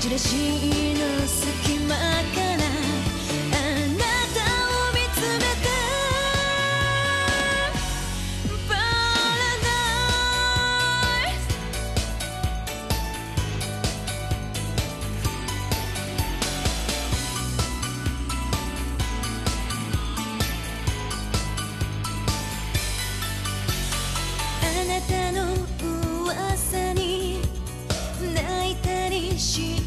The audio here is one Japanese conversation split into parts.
ジェラシーの隙間からあなたを見つめてパラダイス。あなたの噂に泣いたりし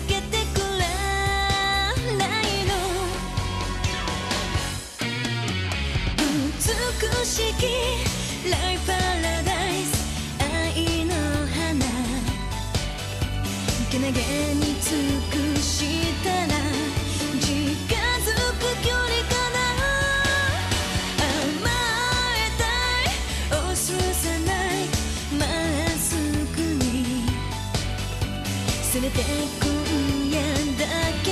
美しきライフパラダイス愛の花けなげに尽くしたら近づく距離かな甘えたい押すさないまっすぐにせめて今夜だけ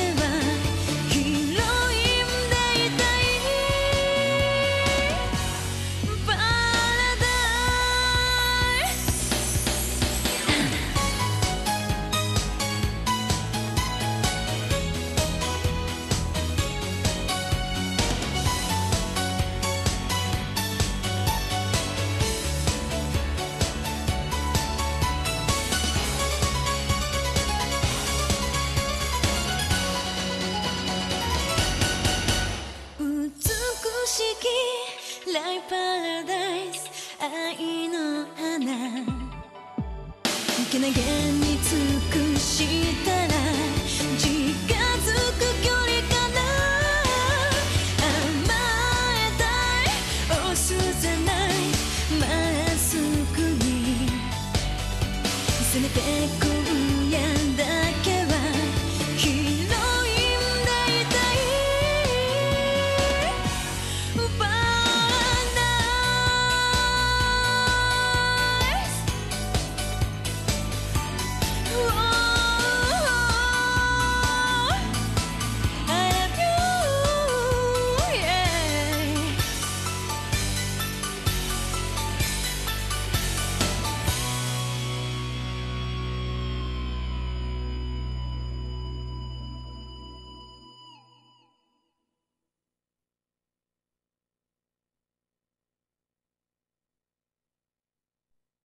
ライフパラダイス愛の花けなげに尽くしたい